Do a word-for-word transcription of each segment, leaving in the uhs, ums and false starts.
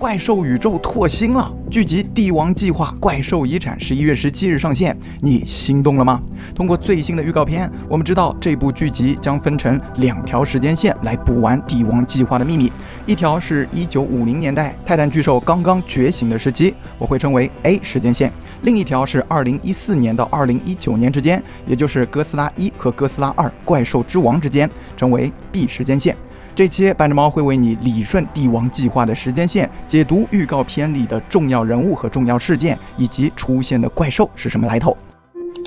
怪兽宇宙拓新了，剧集《帝王计划：怪兽遗产》十一月十七日上线，你心动了吗？通过最新的预告片，我们知道这部剧集将分成两条时间线来补完《帝王计划》的秘密，一条是一九五零年代泰坦巨兽刚刚觉醒的时期，我会称为 A 时间线；另一条是二零一四年到二零一九年之间，也就是《哥斯拉一》和《哥斯拉二：怪兽之王》之间，称为 B 时间线。 这期半只猫会为你理顺帝王计划的时间线，解读预告片里的重要人物和重要事件，以及出现的怪兽是什么来头。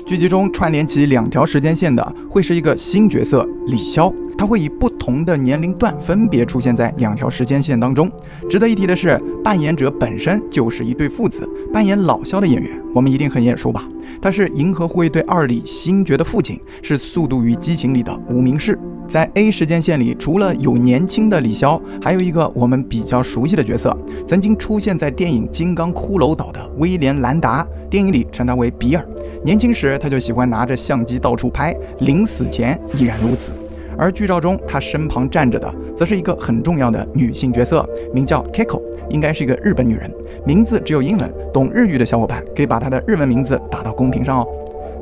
剧集中串联起两条时间线的会是一个新角色李潇，他会以不同的年龄段分别出现在两条时间线当中。值得一提的是，扮演者本身就是一对父子，扮演老萧的演员我们一定很眼熟吧？他是银河护卫队二里星爵的父亲，是《速度与激情》里的无名氏。 在 A 时间线里，除了有年轻的李潇，还有一个我们比较熟悉的角色，曾经出现在电影《金刚骷髅岛》的威廉·兰达，电影里称他为比尔。年轻时他就喜欢拿着相机到处拍，临死前依然如此。而剧照中他身旁站着的，则是一个很重要的女性角色，名叫 Kiko， 应该是一个日本女人。名字只有英文，懂日语的小伙伴可以把她的日文名字打到公屏上哦。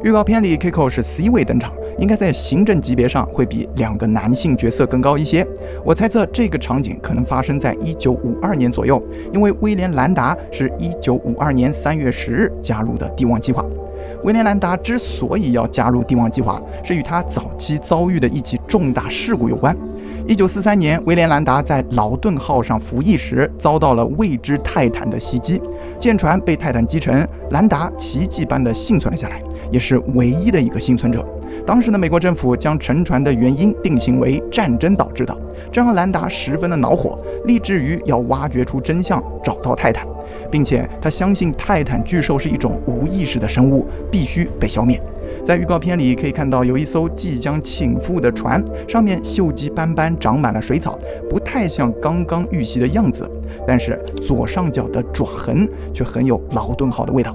预告片里 ，Kiko 是 C 位登场，应该在行政级别上会比两个男性角色更高一些。我猜测这个场景可能发生在一九五二年左右，因为威廉·兰达是一九五二年三月十日加入的帝王计划。威廉·兰达之所以要加入帝王计划，是与他早期遭遇的一起重大事故有关。 一九四三年，威廉·兰达在劳顿号上服役时遭到了未知泰坦的袭击，舰船被泰坦击沉，兰达奇迹般的幸存了下来，也是唯一的一个幸存者。当时的美国政府将沉船的原因定性为战争导致的，这让兰达十分的恼火，立志于要挖掘出真相，找到泰坦，并且他相信泰坦巨兽是一种无意识的生物，必须被消灭。 在预告片里可以看到，有一艘即将倾覆的船，上面锈迹斑斑，长满了水草，不太像刚刚遇袭的样子。但是左上角的爪痕却很有劳顿号的味道。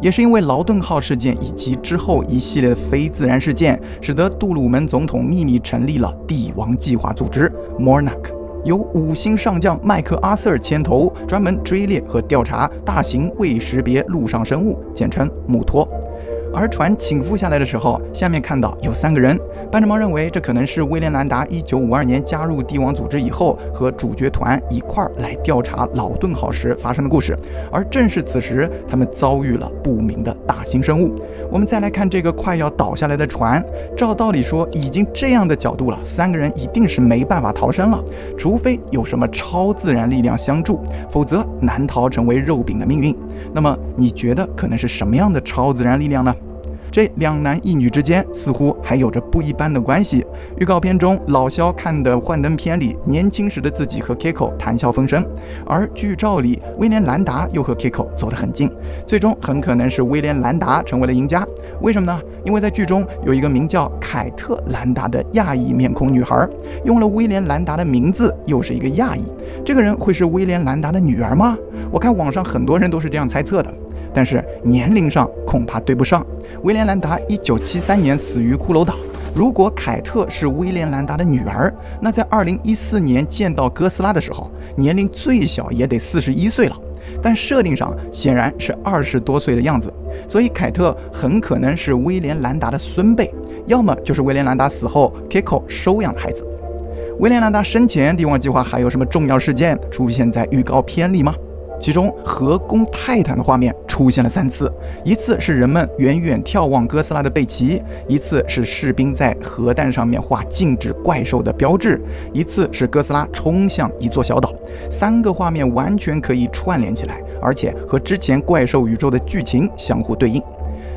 也是因为劳顿号事件以及之后一系列的非自然事件，使得杜鲁门总统秘密成立了帝王计划组织 Monarch， 由五星上将麦克阿瑟牵头，专门追猎和调查大型未识别陆上生物，简称木托。 而船倾覆下来的时候，下面看到有三个人。半只猫认为这可能是威廉·兰达一九五二年加入帝王组织以后，和主角团一块儿来调查劳顿号时发生的故事。而正是此时，他们遭遇了不明的大型生物。我们再来看这个快要倒下来的船，照道理说，已经这样的角度了，三个人一定是没办法逃生了，除非有什么超自然力量相助，否则难逃成为肉饼的命运。那么你觉得可能是什么样的超自然力量呢？ 这两男一女之间似乎还有着不一般的关系。预告片中，老萧看的幻灯片里，年轻时的自己和 Kiko 谈笑风生，而剧照里，威廉·兰达又和 Kiko 走得很近。最终很可能是威廉·兰达成为了赢家。为什么呢？因为在剧中有一个名叫凯特·兰达的亚裔面孔女孩，用了威廉·兰达的名字，又是一个亚裔。这个人会是威廉·兰达的女儿吗？我看网上很多人都是这样猜测的。 但是年龄上恐怕对不上。威廉·兰达一九七三年死于骷髅岛。如果凯特是威廉·兰达的女儿，那在二零一四年见到哥斯拉的时候，年龄最小也得四十一岁了。但设定上显然是二十多岁的样子，所以凯特很可能是威廉·兰达的孙辈，要么就是威廉·兰达死后 Kiko 收养的孩子。威廉·兰达生前帝王计划还有什么重要事件出现在预告片里吗？ 其中合攻泰坦的画面出现了三次，一次是人们远远眺望哥斯拉的背鳍，一次是士兵在核弹上面画禁止怪兽的标志，一次是哥斯拉冲向一座小岛。三个画面完全可以串联起来，而且和之前怪兽宇宙的剧情相互对应。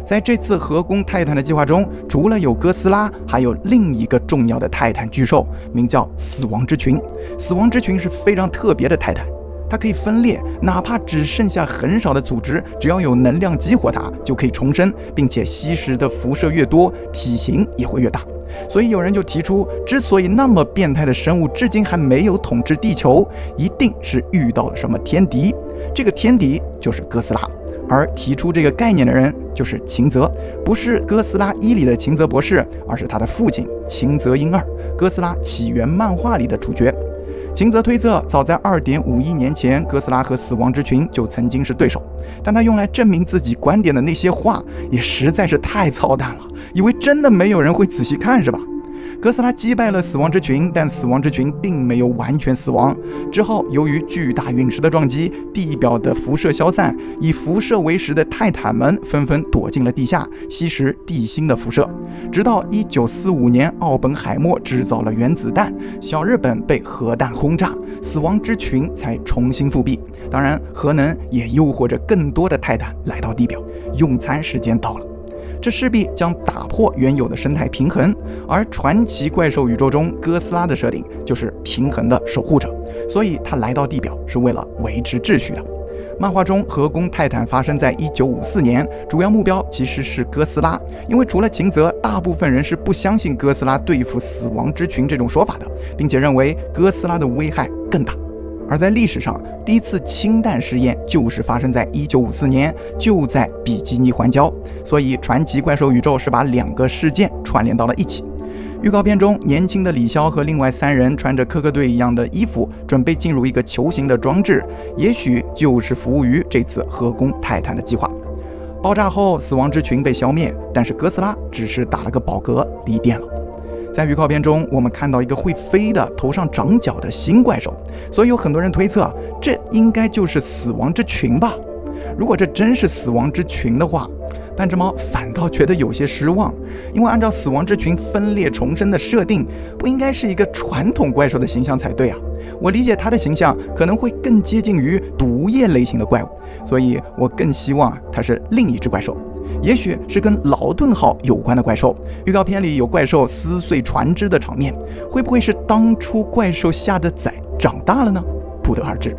在这次合攻泰坦的计划中，除了有哥斯拉，还有另一个重要的泰坦巨兽，名叫死亡之群。死亡之群是非常特别的泰坦。 它可以分裂，哪怕只剩下很少的组织，只要有能量激活它，就可以重生，并且吸食的辐射越多，体型也会越大。所以有人就提出，之所以那么变态的生物至今还没有统治地球，一定是遇到了什么天敌。这个天敌就是哥斯拉，而提出这个概念的人就是秦泽，不是哥斯拉一里的秦泽博士，而是他的父亲秦泽英二，哥斯拉起源漫画里的主角。秦则推测，早在 二点五亿 年前，哥斯拉和死亡之群就曾经是对手，但他用来证明自己观点的那些话也实在是太操蛋了，以为真的没有人会仔细看是吧？哥斯拉击败了死亡之群，但死亡之群并没有完全死亡。之后，由于巨大陨石的撞击，地表的辐射消散，以辐射为食的泰坦们纷纷躲进了地下，吸食地心的辐射。直到一九四五年，奥本海默制造了原子弹，小日本被核弹轰炸，死亡之群才重新复辟。当然，核能也诱惑着更多的泰坦来到地表。用餐时间到了。 这势必将打破原有的生态平衡，而传奇怪兽宇宙中哥斯拉的设定就是平衡的守护者，所以他来到地表是为了维持秩序的。漫画中和宫泰坦发生在一九五四年，主要目标其实是哥斯拉，因为除了秦泽，大部分人是不相信哥斯拉对付死亡之群这种说法的，并且认为哥斯拉的危害更大。 而在历史上，第一次氢弹试验就是发生在一九五四年，就在比基尼环礁。所以，传奇怪兽宇宙是把两个事件串联到了一起。预告片中，年轻的李潇和另外三人穿着科科队一样的衣服，准备进入一个球形的装置，也许就是服务于这次和宫泰坦的计划。爆炸后，死亡之群被消灭，但是哥斯拉只是打了个饱嗝，离电了。 在预告片中，我们看到一个会飞的、头上长角的新怪兽，所以有很多人推测，这应该就是死亡之群吧？如果这真是死亡之群的话，半只猫反倒觉得有些失望，因为按照死亡之群分裂重生的设定，不应该是一个传统怪兽的形象才对啊！我理解它的形象可能会更接近于毒液类型的怪物，所以我更希望它是另一只怪兽。 也许是跟劳顿号有关的怪兽，预告片里有怪兽撕碎船只的场面，会不会是当初怪兽下的崽长大了呢？不得而知。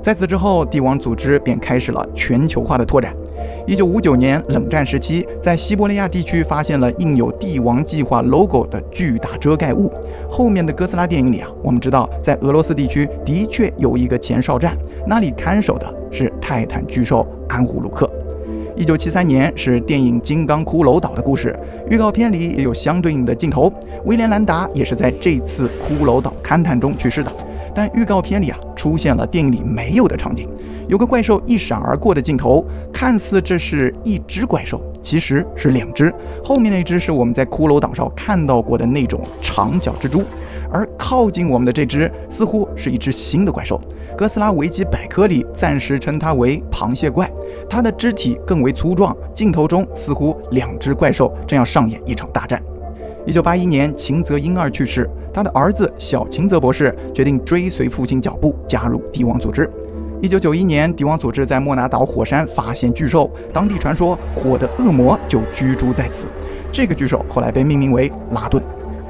在此之后，帝王组织便开始了全球化的拓展。一九五九年，冷战时期，在西伯利亚地区发现了印有帝王计划 logo 的巨大遮盖物。后面的哥斯拉电影里啊，我们知道，在俄罗斯地区的确有一个前哨站，那里看守的是泰坦巨兽安胡卢克。 一九七三年是电影《金刚骷髅岛》的故事，预告片里也有相对应的镜头。威廉·兰达也是在这次骷髅岛勘探中去世的，但预告片里啊出现了电影里没有的场景，有个怪兽一闪而过的镜头，看似这是一只怪兽，其实是两只。后面那只是我们在骷髅岛上看到过的那种长角蜘蛛，而靠近我们的这只似乎是一只新的怪兽。 哥斯拉维基百科里暂时称它为螃蟹怪，它的肢体更为粗壮。镜头中似乎两只怪兽正要上演一场大战。一九八一年，秦泽英二去世，他的儿子小秦泽博士决定追随父亲脚步，加入帝王组织。一九九一年，帝王组织在莫拿岛火山发现巨兽，当地传说火的恶魔就居住在此。这个巨兽后来被命名为拉顿。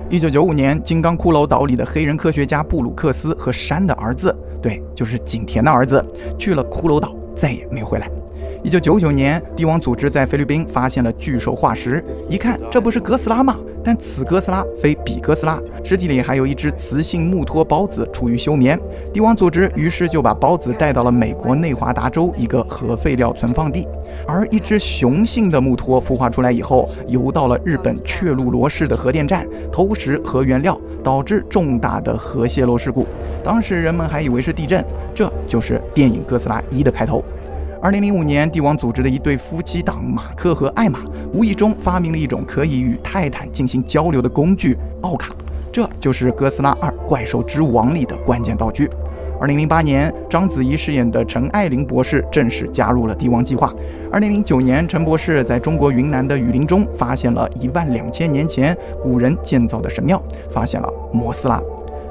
一九九五年，《金刚骷髅岛》里的黑人科学家布鲁克斯和山的儿子，对，就是景田的儿子，去了骷髅岛，再也没回来。一九九九年，帝王组织在菲律宾发现了巨兽化石，一看这不是哥斯拉吗？但此哥斯拉非彼哥斯拉，尸体里还有一只雌性木托孢子处于休眠。帝王组织于是就把孢子带到了美国内华达州一个核废料存放地。 而一只雄性的木托孵化出来以后，游到了日本雀鹿罗市的核电站，偷食核原料，导致重大的核泄漏事故。当时人们还以为是地震，这就是电影《哥斯拉一》的开头。二零零五年，帝王组织的一对夫妻档马克和艾玛，无意中发明了一种可以与泰坦进行交流的工具——奥卡，这就是《哥斯拉二：怪兽之王》里的关键道具。 二零零八年，章子怡饰演的陈爱玲博士正式加入了帝王计划。二零零九年，陈博士在中国云南的雨林中发现了一万两千年前古人建造的神庙，发现了摩斯拉。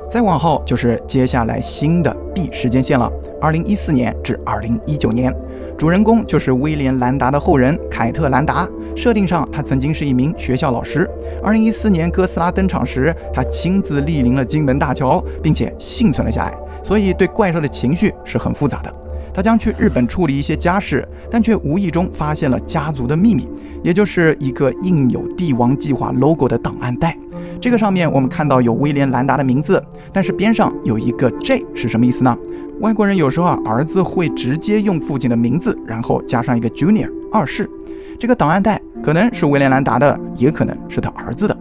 再往后就是接下来新的 B 时间线了，二零一四年至二零一九年。主人公就是威廉·兰达的后人凯特·兰达。 设定上，他曾经是一名学校老师。二零一四年哥斯拉登场时，他亲自莅临了金门大桥，并且幸存了下来，所以对怪兽的情绪是很复杂的。他将去日本处理一些家事，但却无意中发现了家族的秘密，也就是一个印有帝王计划 logo 的档案袋。这个上面我们看到有威廉·兰达的名字，但是边上有一个 J 是什么意思呢？外国人有时候啊，儿子会直接用父亲的名字，然后加上一个 Junior 二世。 这个档案袋可能是威廉·兰达的，也可能是他儿子的。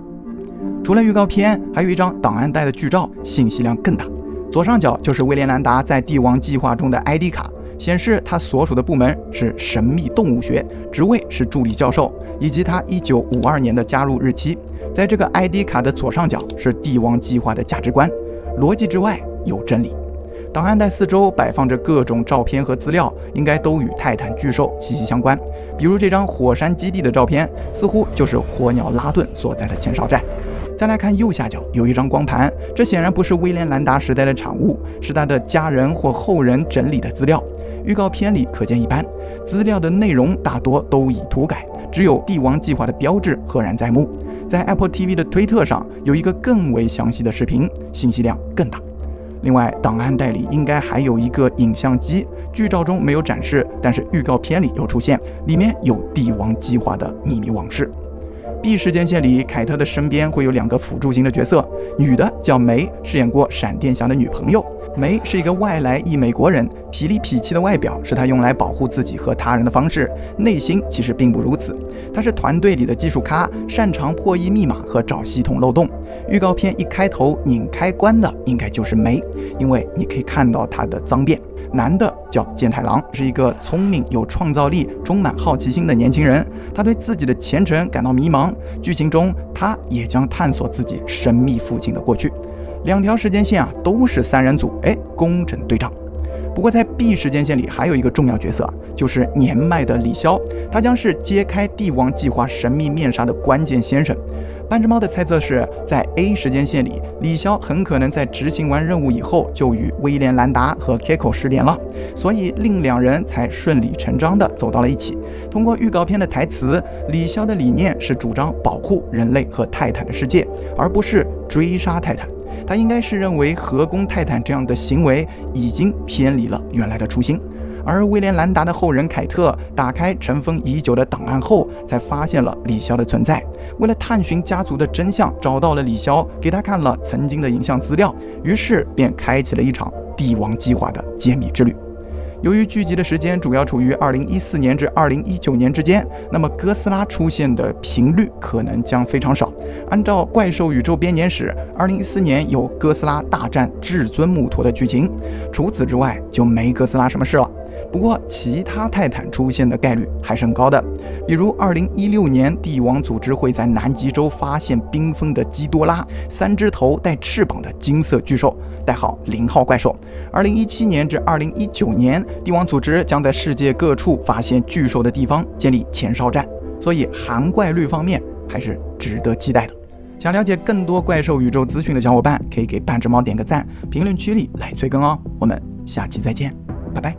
除了预告片，还有一张档案袋的剧照，信息量更大。左上角就是威廉·兰达在帝王计划中的 I D 卡，显示他所属的部门是神秘动物学，职位是助理教授，以及他一九五二年的加入日期。在这个 I D 卡的左上角是帝王计划的价值观：逻辑之外有真理。档案袋四周摆放着各种照片和资料，应该都与泰坦巨兽息息相关。比如这张火山基地的照片，似乎就是火鸟拉顿所在的前哨站。 再来看右下角有一张光盘，这显然不是威廉·兰达时代的产物，是他的家人或后人整理的资料。预告片里可见一斑，资料的内容大多都已涂改，只有帝王计划的标志赫然在目。在 Apple T V 的推特上有一个更为详细的视频，信息量更大。另外，档案袋里应该还有一个影像机，剧照中没有展示，但是预告片里有出现，里面有帝王计划的秘密往事。 B 时间线里，凯特的身边会有两个辅助型的角色，女的叫梅，饰演过闪电侠的女朋友。梅是一个外来裔美国人，痞里痞气的外表是她用来保护自己和他人的方式，内心其实并不如此。她是团队里的技术咖，擅长破译密码和找系统漏洞。预告片一开头拧开关的应该就是梅，因为你可以看到她的脏辫。 男的叫健太郎，是一个聪明、有创造力、充满好奇心的年轻人。他对自己的前程感到迷茫。剧情中，他也将探索自己神秘父亲的过去。两条时间线啊，都是三人组，哎，工整对仗。不过在 B 时间线里，还有一个重要角色，就是年迈的李潇，他将是揭开帝王计划神秘面纱的关键先生。 半只猫的猜测是在 A 时间线里，李潇很可能在执行完任务以后就与威廉·兰达和 Kiko 失联了，所以另两人才顺理成章地走到了一起。通过预告片的台词，李潇的理念是主张保护人类和泰坦的世界，而不是追杀泰坦。他应该是认为合攻泰坦这样的行为已经偏离了原来的初心。 而威廉·兰达的后人凯特打开尘封已久的档案后，才发现了李潇的存在。为了探寻家族的真相，找到了李潇，给他看了曾经的影像资料，于是便开启了一场帝王计划的揭秘之旅。由于剧集的时间主要处于二零一四年至二零一九年之间，那么哥斯拉出现的频率可能将非常少。按照《怪兽宇宙编年史》，二零一四年有哥斯拉大战至尊木陀的剧情，除此之外就没哥斯拉什么事了。 不过，其他泰坦出现的概率还是很高的，比如二零一六年，帝王组织会在南极洲发现冰封的基多拉，三只头带翅膀的金色巨兽，代号零号怪兽。二零一七年至二零一九年，帝王组织将在世界各处发现巨兽的地方建立前哨站，所以含怪率方面还是值得期待的。 想了解更多怪兽宇宙资讯的小伙伴，可以给半只猫点个赞，评论区里来催更哦。我们下期再见，拜拜。